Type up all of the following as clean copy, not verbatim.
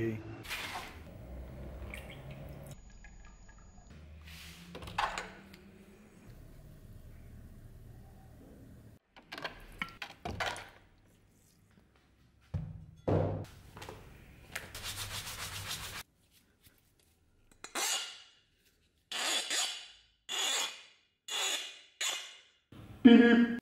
Ok. Beep.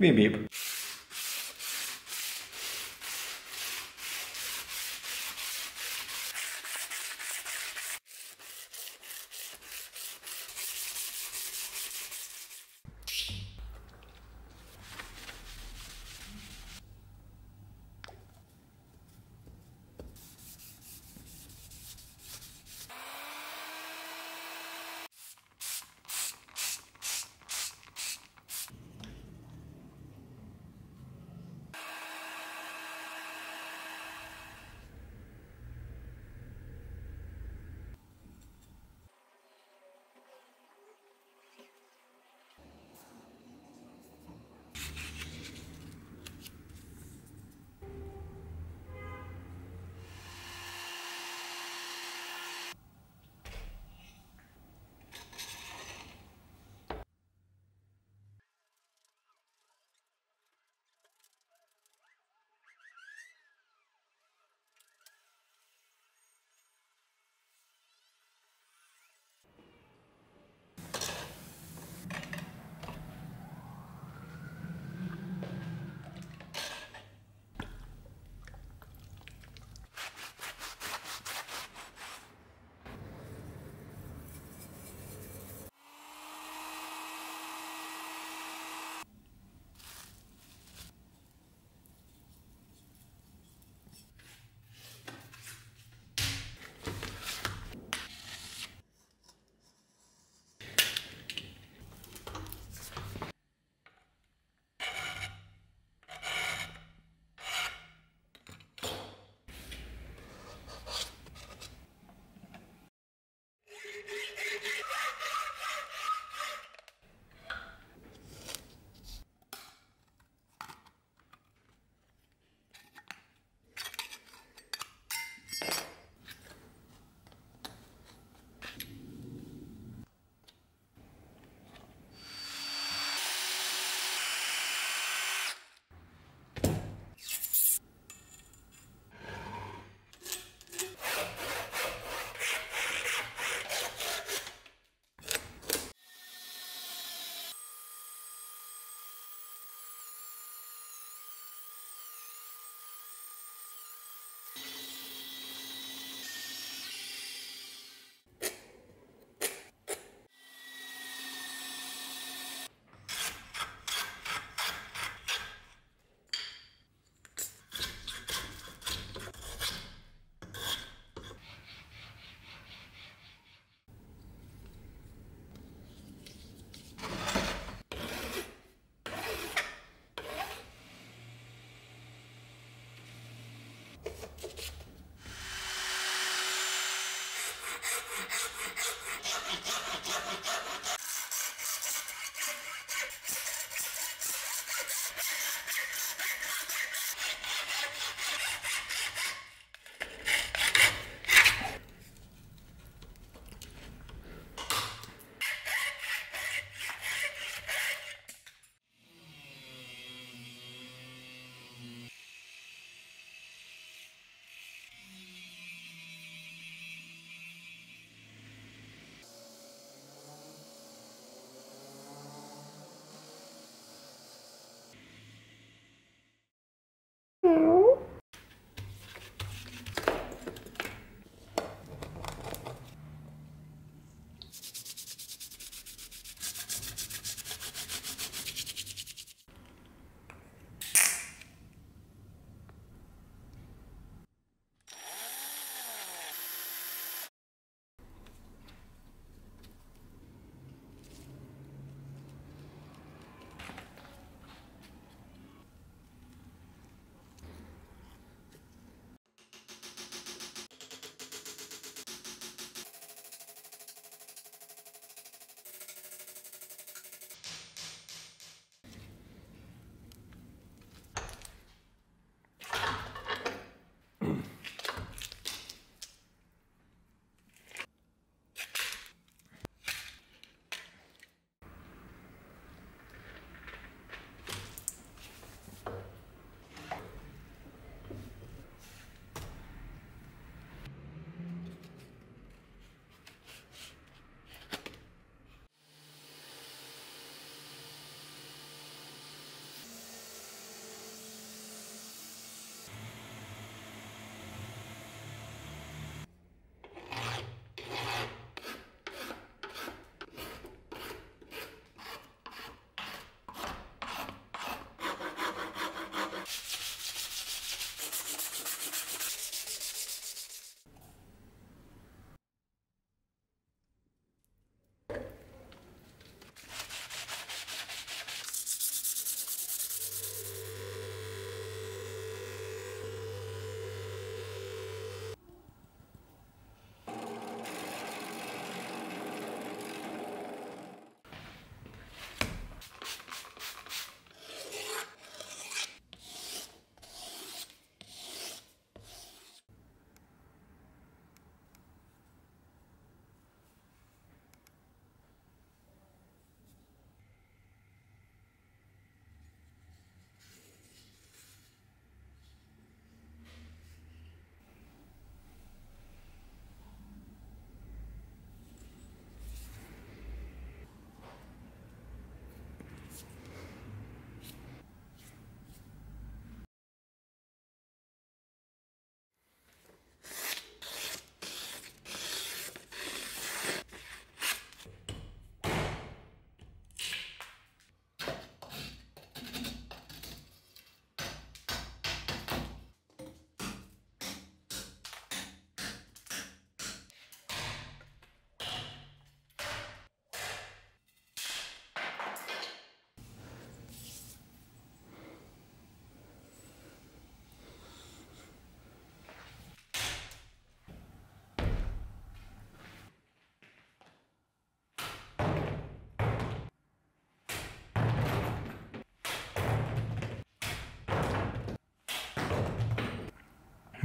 Beep beep.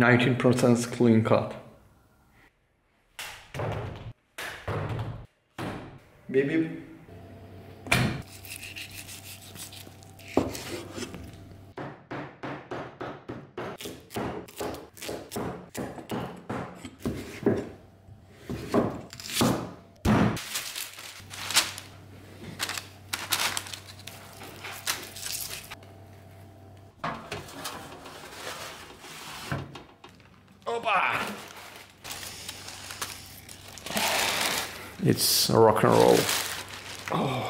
19% clean cut. Baby. It's rock and roll. Oh.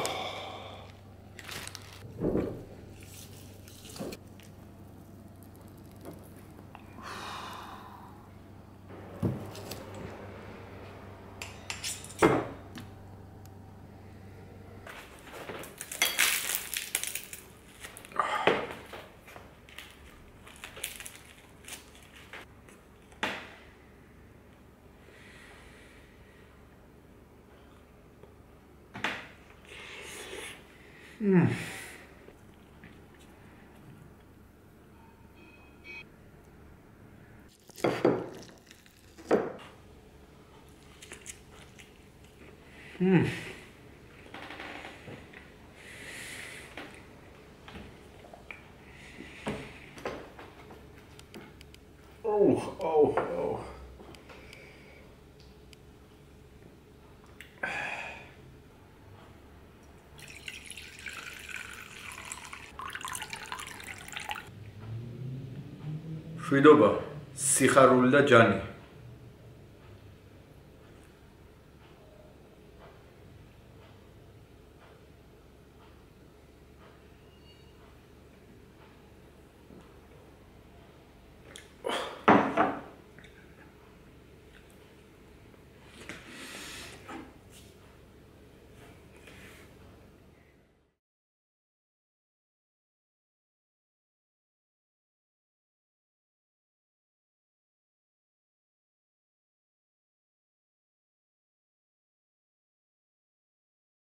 Mm. Mm. Oh, oh, oh. Şuidoba, siharulda cani.